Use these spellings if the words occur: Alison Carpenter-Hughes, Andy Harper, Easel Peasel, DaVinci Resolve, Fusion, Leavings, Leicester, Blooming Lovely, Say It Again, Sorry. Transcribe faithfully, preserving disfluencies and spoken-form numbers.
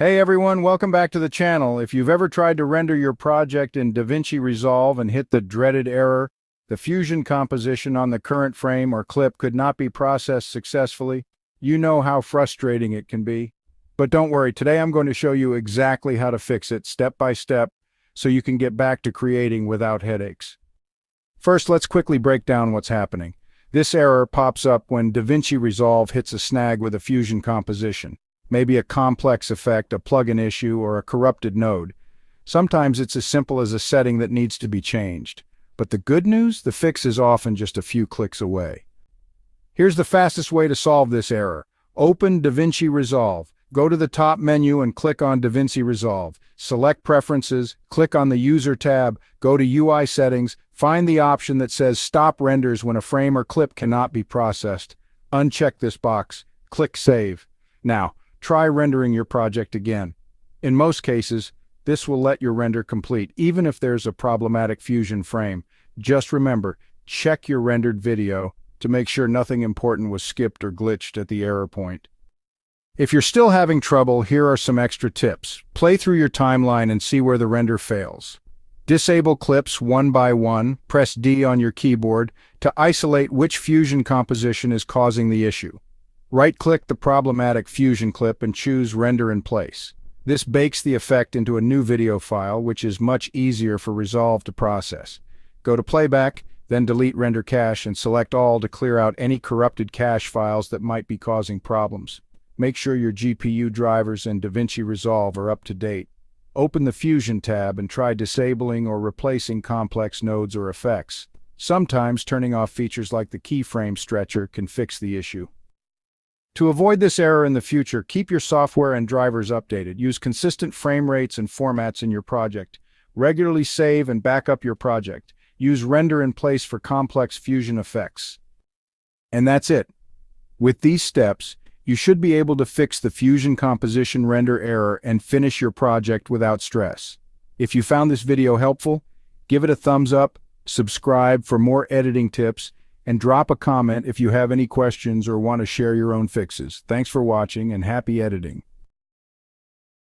Hey everyone, welcome back to the channel. If you've ever tried to render your project in DaVinci Resolve and hit the dreaded error, the Fusion composition on the current frame or clip could not be processed successfully, you know how frustrating it can be. But don't worry, today I'm going to show you exactly how to fix it step by step so you can get back to creating without headaches. First, let's quickly break down what's happening. This error pops up when DaVinci Resolve hits a snag with a Fusion composition. Maybe a complex effect, a plugin issue, or a corrupted node. Sometimes it's as simple as a setting that needs to be changed. But the good news, the fix is often just a few clicks away. Here's the fastest way to solve this error. Open DaVinci Resolve. Go to the top menu and click on DaVinci Resolve. Select Preferences, click on the User tab, go to U I Settings, find the option that says Stop Renders when a frame or clip cannot be processed. Uncheck this box, click Save. Now, try rendering your project again. In most cases, this will let your render complete, even if there's a problematic Fusion frame. Just remember, check your rendered video to make sure nothing important was skipped or glitched at the error point. If you're still having trouble, here are some extra tips. Play through your timeline and see where the render fails. Disable clips one by one, press D on your keyboard to isolate which Fusion composition is causing the issue. Right-click the problematic Fusion clip and choose Render in Place. This bakes the effect into a new video file, which is much easier for Resolve to process. Go to Playback, then delete Render Cache and select All to clear out any corrupted cache files that might be causing problems. Make sure your G P U drivers and DaVinci Resolve are up to date. Open the Fusion tab and try disabling or replacing complex nodes or effects. Sometimes turning off features like the keyframe stretcher can fix the issue. To avoid this error in the future, keep your software and drivers updated. Use consistent frame rates and formats in your project. Regularly save and back up your project. Use Render in Place for complex Fusion effects. And that's it. With these steps, you should be able to fix the Fusion composition render error and finish your project without stress. If you found this video helpful, give it a thumbs up, subscribe for more editing tips, and drop a comment if you have any questions or want to share your own fixes. Thanks for watching and happy editing.